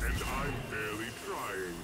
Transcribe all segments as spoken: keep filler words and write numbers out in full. And I'm barely trying.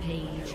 Page.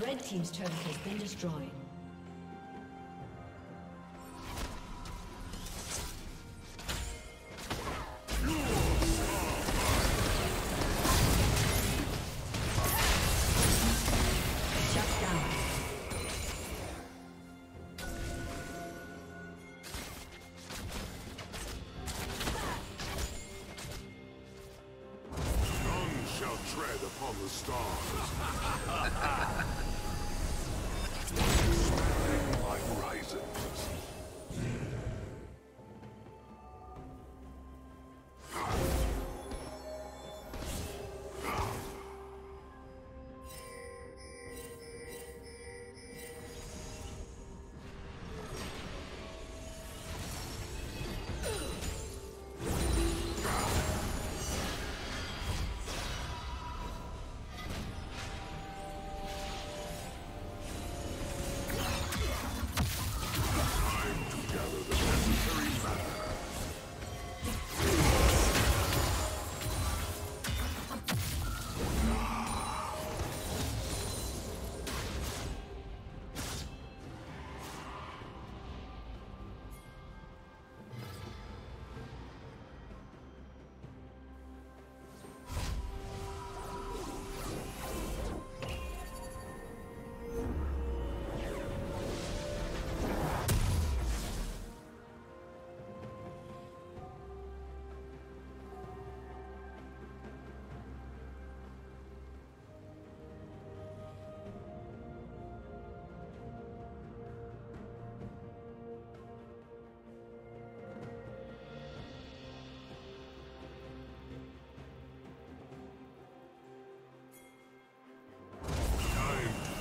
Red team's turret has been destroyed. Shut down. all the stars. Expanding my horizons.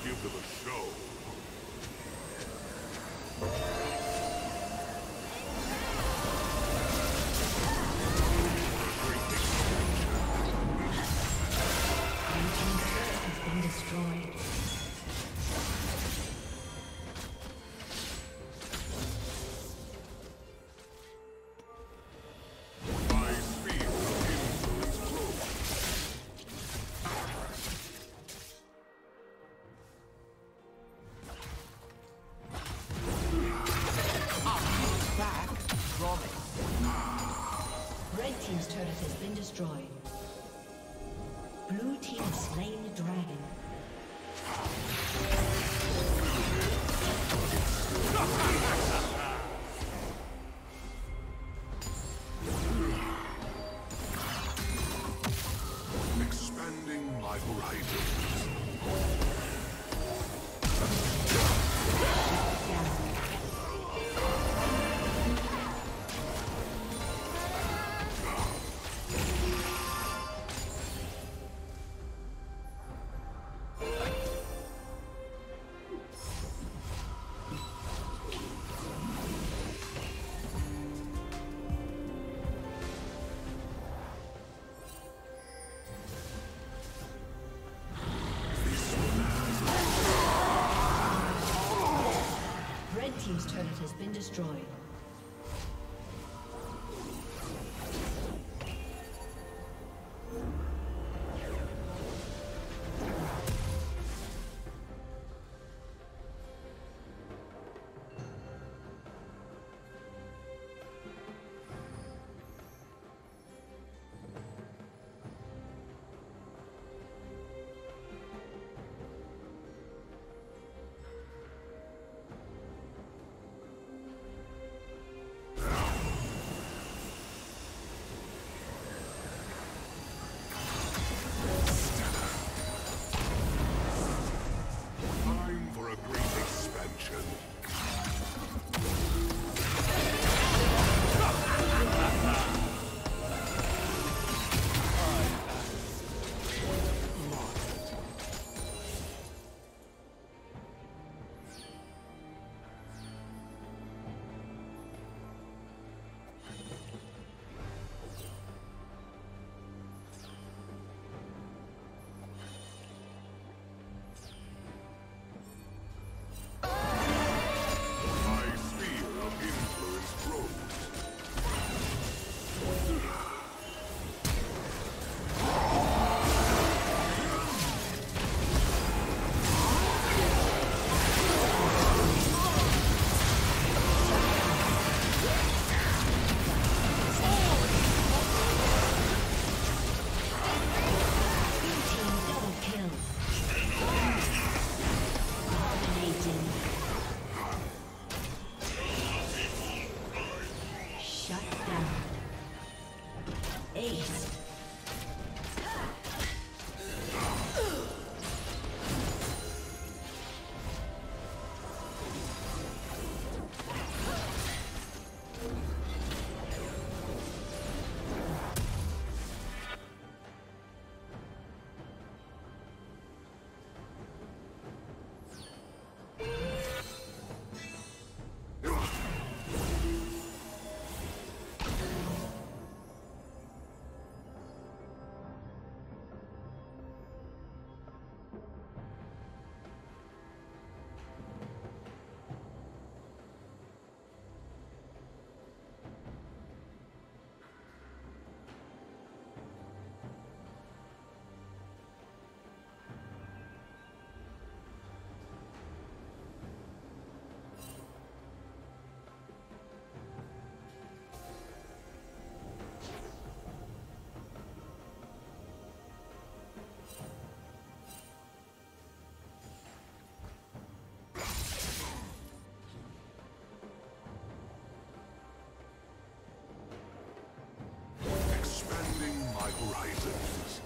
To the show. Destroyed. Blue team slain the dragon. Expanding my horizon. Team's turret has been destroyed. horizons.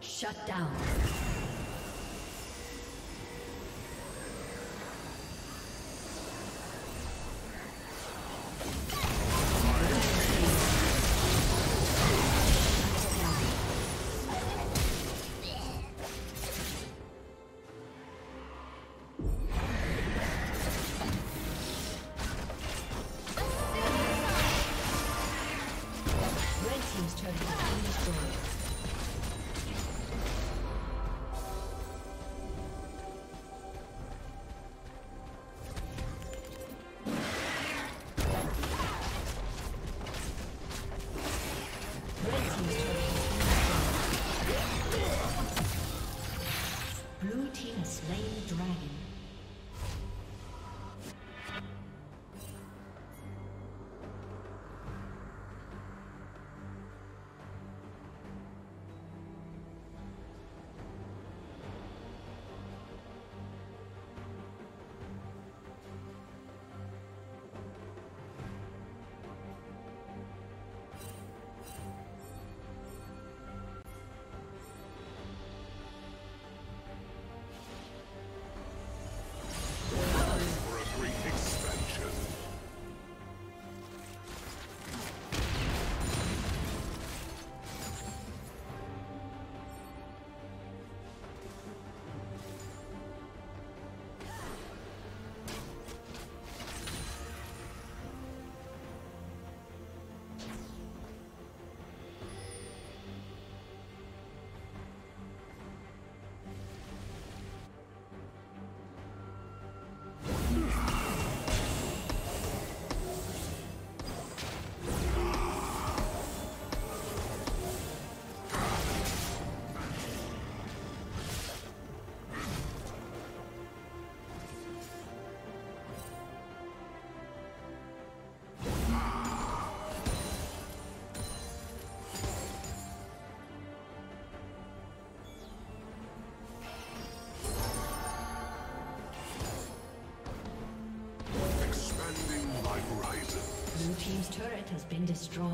Shut down. Team's turret has been destroyed.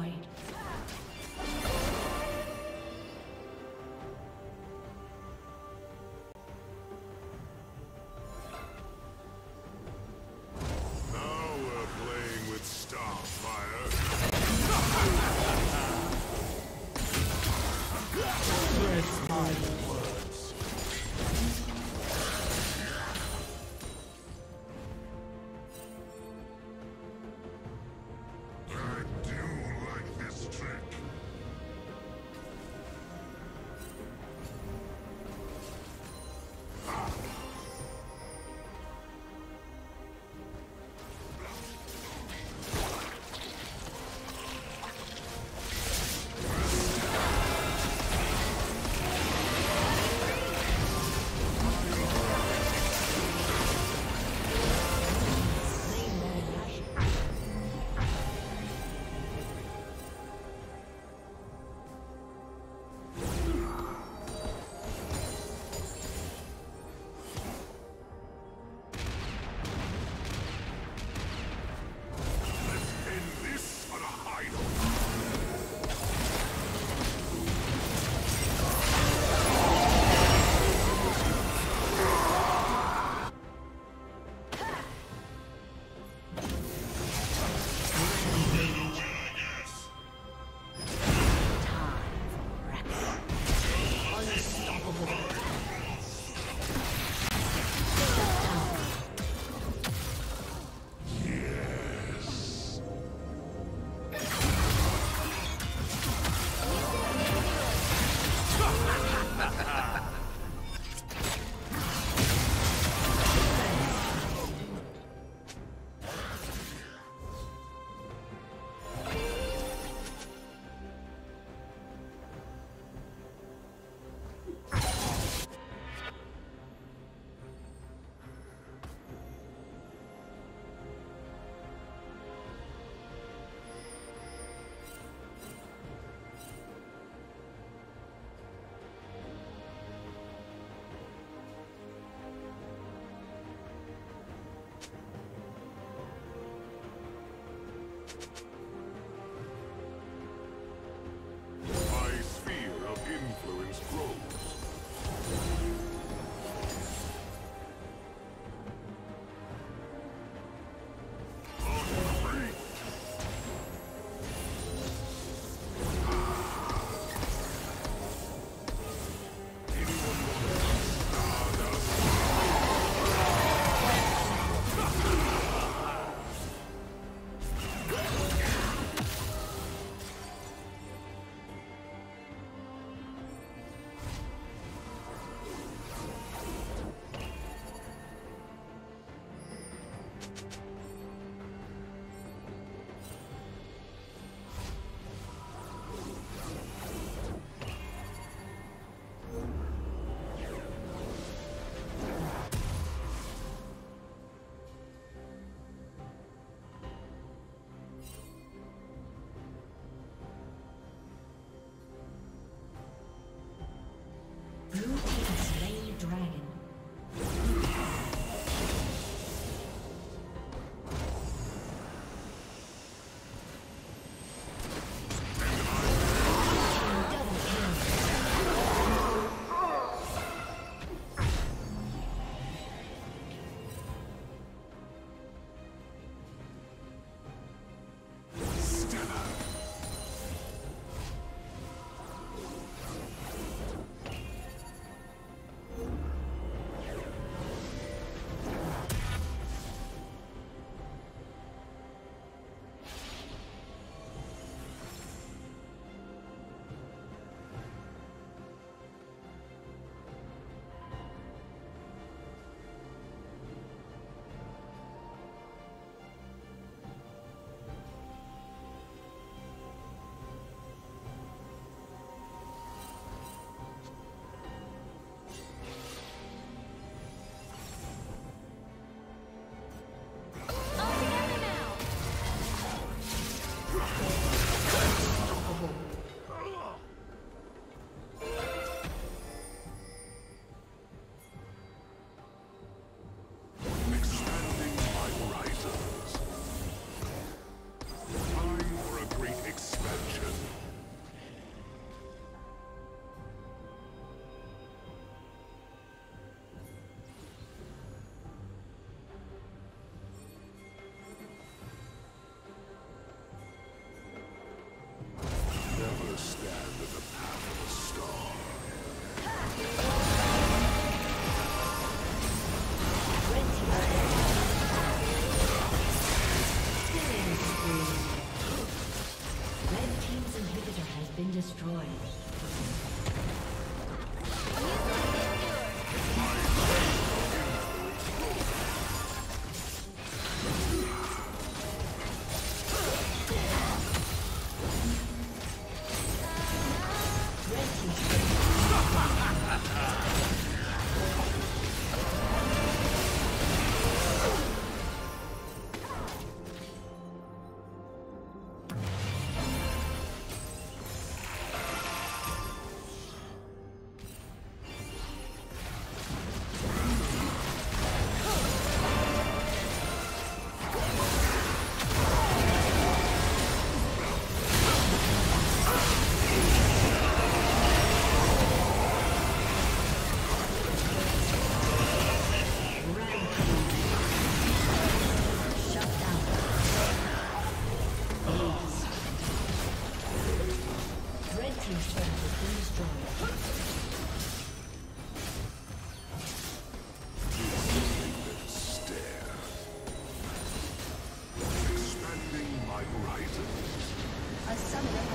Summit.